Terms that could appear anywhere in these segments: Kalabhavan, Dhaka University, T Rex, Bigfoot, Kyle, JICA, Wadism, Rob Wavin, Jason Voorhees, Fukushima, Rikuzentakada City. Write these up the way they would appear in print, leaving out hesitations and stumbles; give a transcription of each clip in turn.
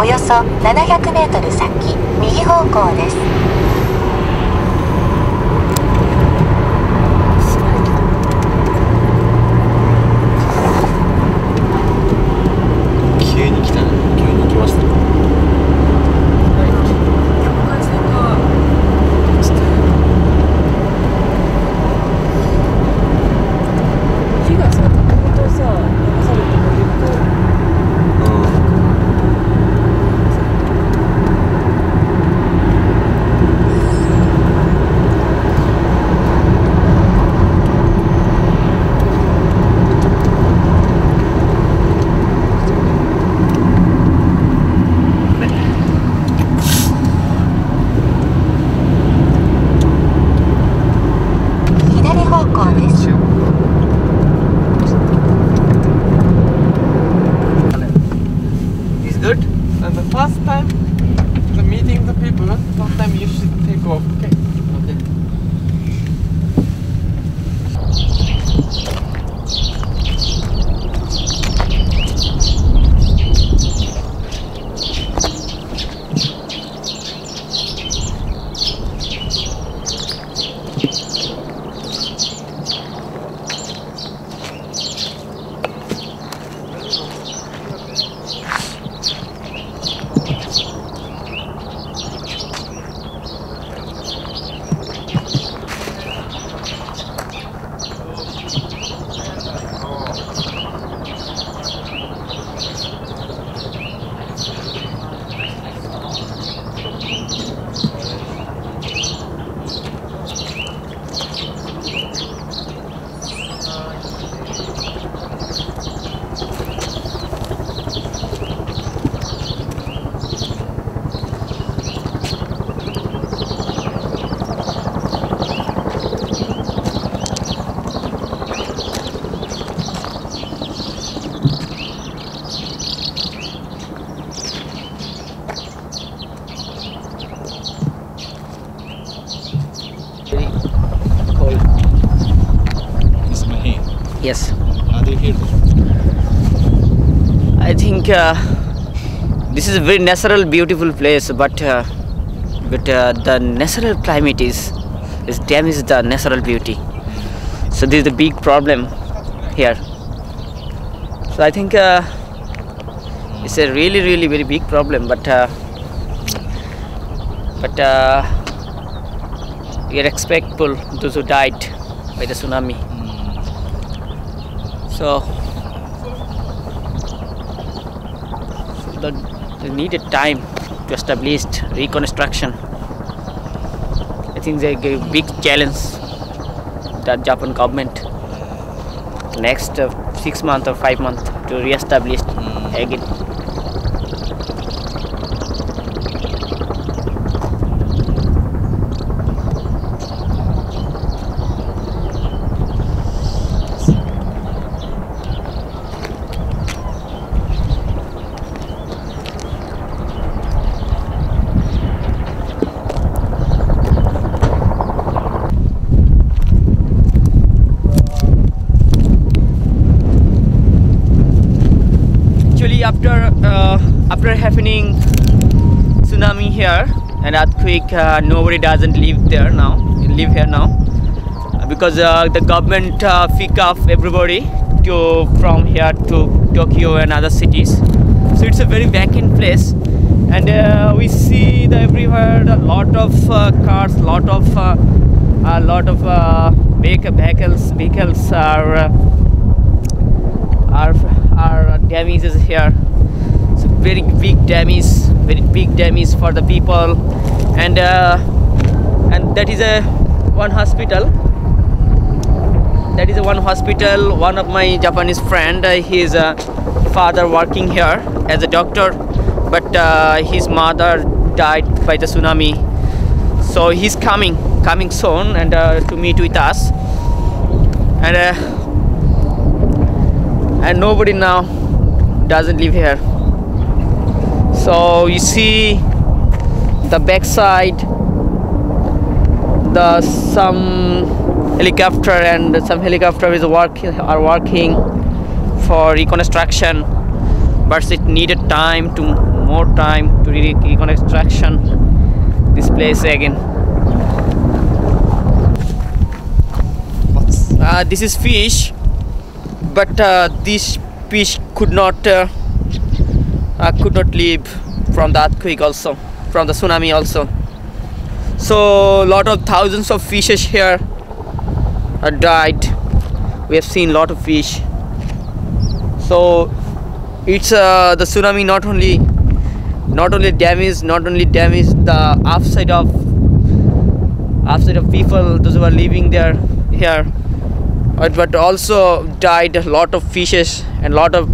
およそ700メートル先、右方向です。 Yes. Are they here? I think this is a very natural, beautiful place, but the natural climate is damages the natural beauty. So this is the big problem here. So I think it's a really, really very big problem. But we are respectful those who died by the tsunami. So they needed time to establish reconstruction. I think they gave big challenge to the Japan government next 6 months or 5 months to re-establish again. After happening tsunami here and earthquake, nobody doesn't live there now. Live here now because the government pick up everybody to from here to Tokyo and other cities. So it's a very vacant place, and we see the everywhere a lot of cars, a lot of vehicles are damages here. Very big damage, for the people, and that is a one hospital. One of my Japanese friend, his father working here as a doctor, but his mother died by the tsunami. So he's coming soon, and to meet with us, and nobody now doesn't live here. So you see the backside, some helicopter are working for reconstruction, but it needed time to more time to reconnect traction this place again. This is fish, but this fish could not live from the earthquake also, from the tsunami also. So lot of thousands of fishes here died. We have seen lot of fish. So it's the tsunami not only damaged the outside of people, those who are living there here, but also died a lot of fishes and lot of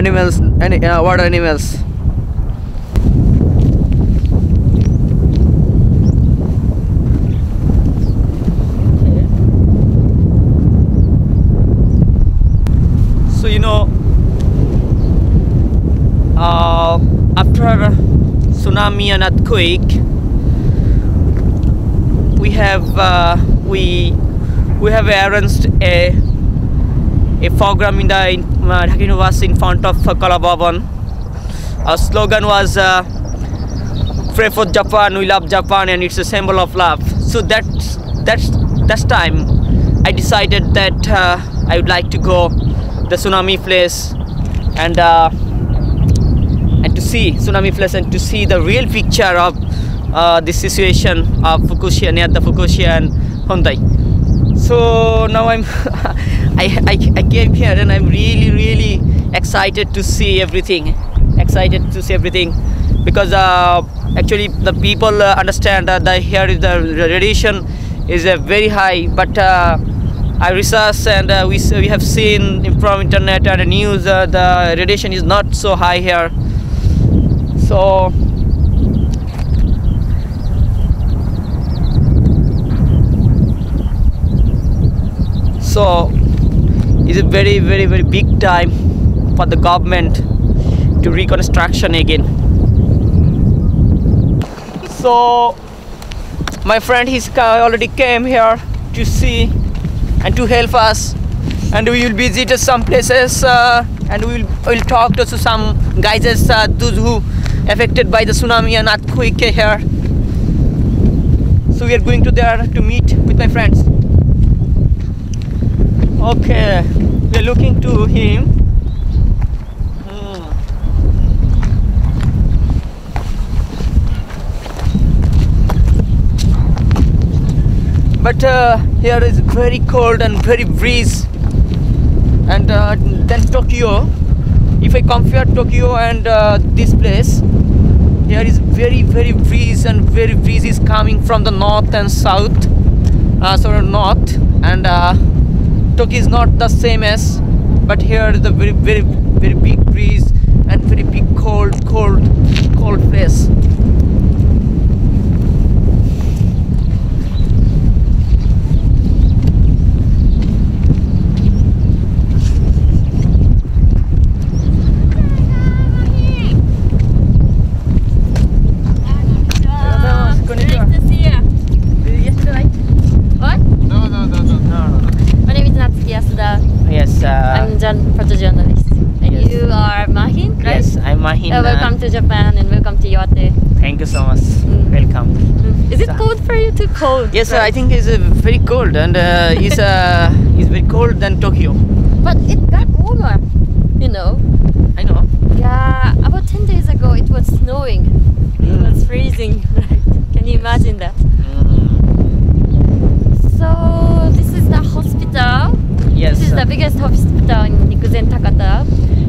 animals, water animals. So you know, after tsunami and earthquake, we have arranged a program in the Dhaka University in front of Kalabhavan. Our slogan was "Pray for Japan, we love Japan," and it's a symbol of love. So that's time I decided that I would like to go the tsunami place and to see the real picture of the situation of Fukushima, near the Fukushima and Hontai. So now I came here and I'm really excited to see everything. Because actually the people understand that here is the radiation is very high, but I researched and we have seen from internet and news the radiation is not so high here. So it's a very big time for the government to reconstruction again. So my friend, he's already came here to see and to help us, and we will visit some places and we'll talk to some guys, those who affected by the tsunami and earthquake here. So we are going to there to meet with my friends. Okay, we are looking to him. But here is very cold and very breeze, and then Tokyo. If I compare Tokyo and this place, here is very breeze, and very breeze is coming from the north and south, sort of north, and Tokyo is not the same as, but here is the very big breeze and very big cold place. Welcome to Japan and welcome to Yote. Thank you so much. Welcome. Is it cold for you? Too cold? Yes, right? I think it's very cold, and it's very cold than Tokyo. But it got warmer, you know. I know. Yeah, about 10 days ago it was snowing. It was freezing. Can you imagine that? So this is the hospital. Yes. This is the biggest hospital in Rikuzentakada.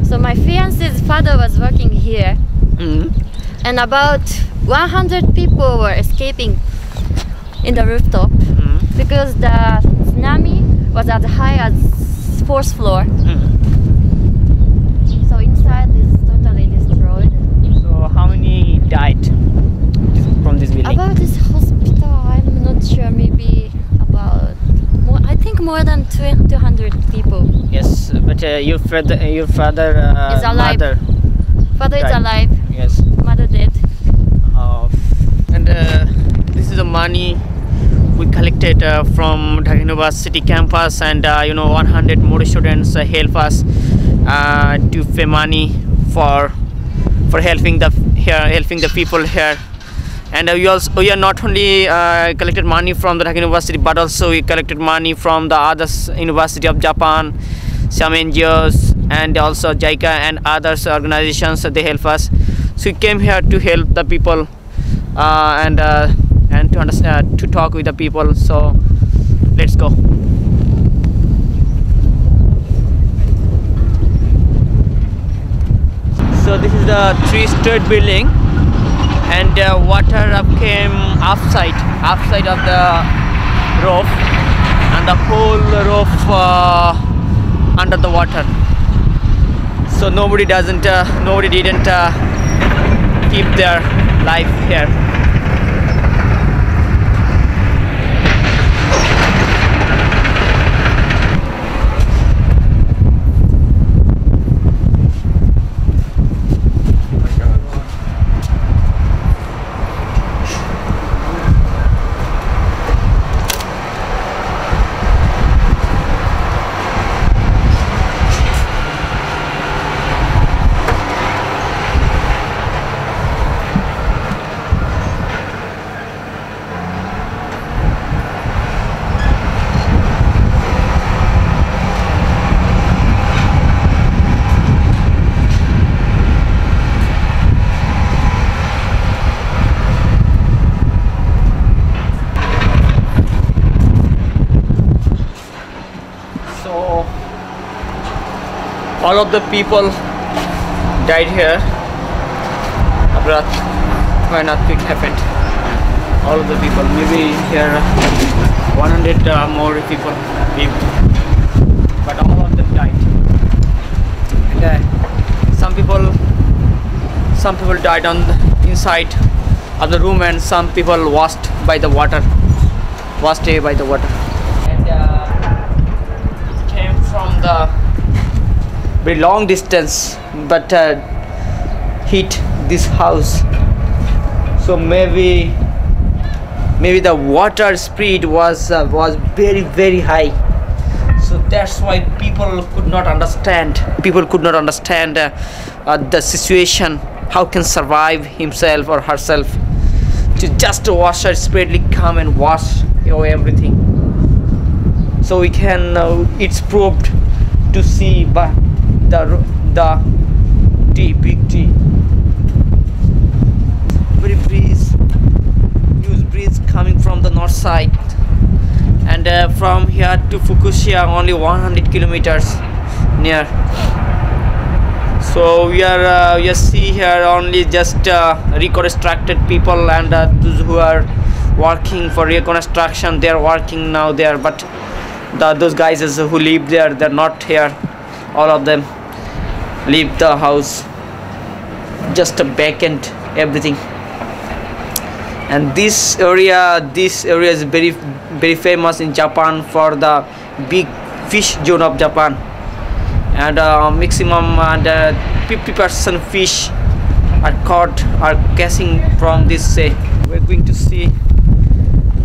So my fiance's father was working here, and about 100 people were escaping in the rooftop because the tsunami was as high as 4th floor. So inside is totally destroyed. So how many died from this building? About this hospital, I'm not sure, maybe about, I think more than 200 people. Yes, but your father is alive. Father died. Is alive. Yes. Mother dead. And this is the money we collected from Dhaka University campus, and you know, 100 more students help us to Femani for helping the people here. And we are not only collected money from the Dhaka University, but also we collected money from the other University of Japan, some NGOs, and also JICA and other organizations. They help us. So we came here to help the people and to understand, to talk with the people. So let's go. So this is the three-story building, and water came upside of the roof, and the whole roof under the water. So nobody didn't keep their life here. All of the people died here. Abrat, when earthquake happened, all of the people, maybe here 100 more people lived, but all of them died. And some people died on the inside of the room, and some people washed away by the water. And it came from the very long distance, but hit this house. So maybe the water speed was very, very high. So that's why people could not understand the situation, how can survive himself or herself to just water speedily come and wash away everything. So we can it's proved to see, but the big tree, very huge breeze coming from the north side. And from here to Fukushima only 100 kilometers near. So we see here only just reconstructed people, and those who are working for reconstruction, they are working now there, but those guys who live there, they're not here. All of them leave the house, just a vacant everything. And this area is very, very famous in Japan for the big fish zone of Japan. And maximum 50% fish are catching from this. We're going to see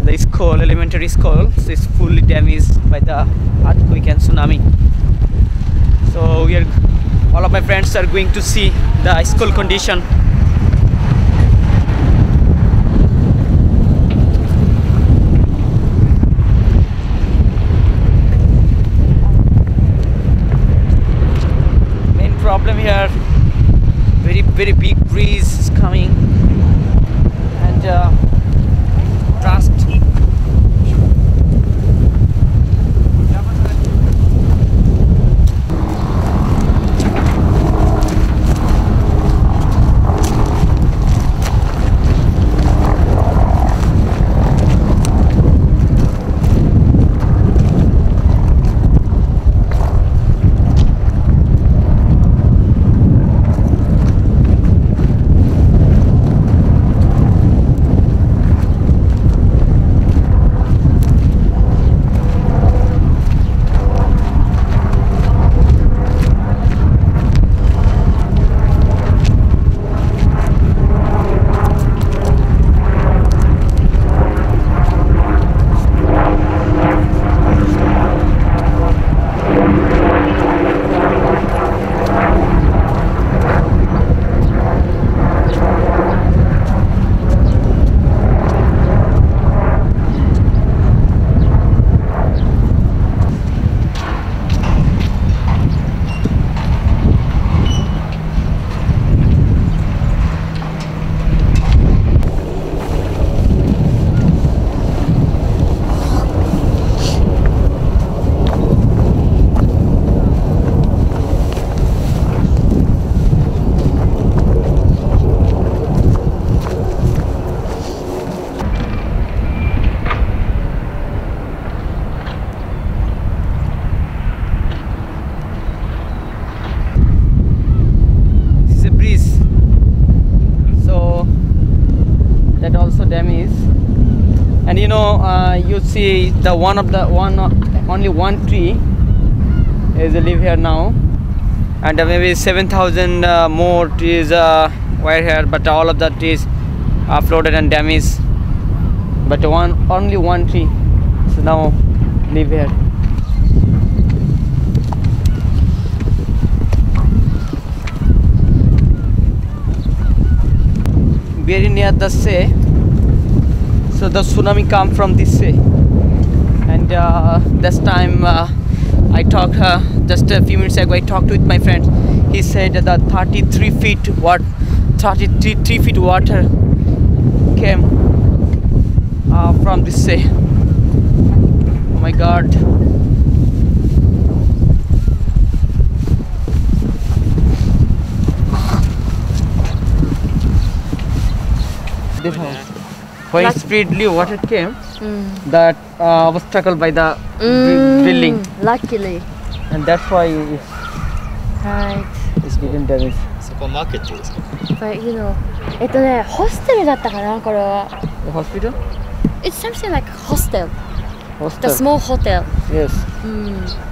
the school, elementary school, is fully damaged by the earthquake and tsunami. So all of my friends are going to see the school condition. Main problem here, very, very big breeze is coming, and trust. that also damaged. And you know, you see the only one tree is live here now, and maybe 7,000 more trees were here, but all of the trees are flooded and damaged. But only one tree so now live here. Very near the sea, so the tsunami come from this sea. And this time I talked just a few minutes ago. I talked with my friend. He said that 33 feet water came from this sea. Oh my God! When speedily water came, that was tackled by the drilling. Luckily. And that's why it's getting damaged. Supermarket. But you know, it's a hostel. A hospital? It's something like hostel. The small hotel. Yes.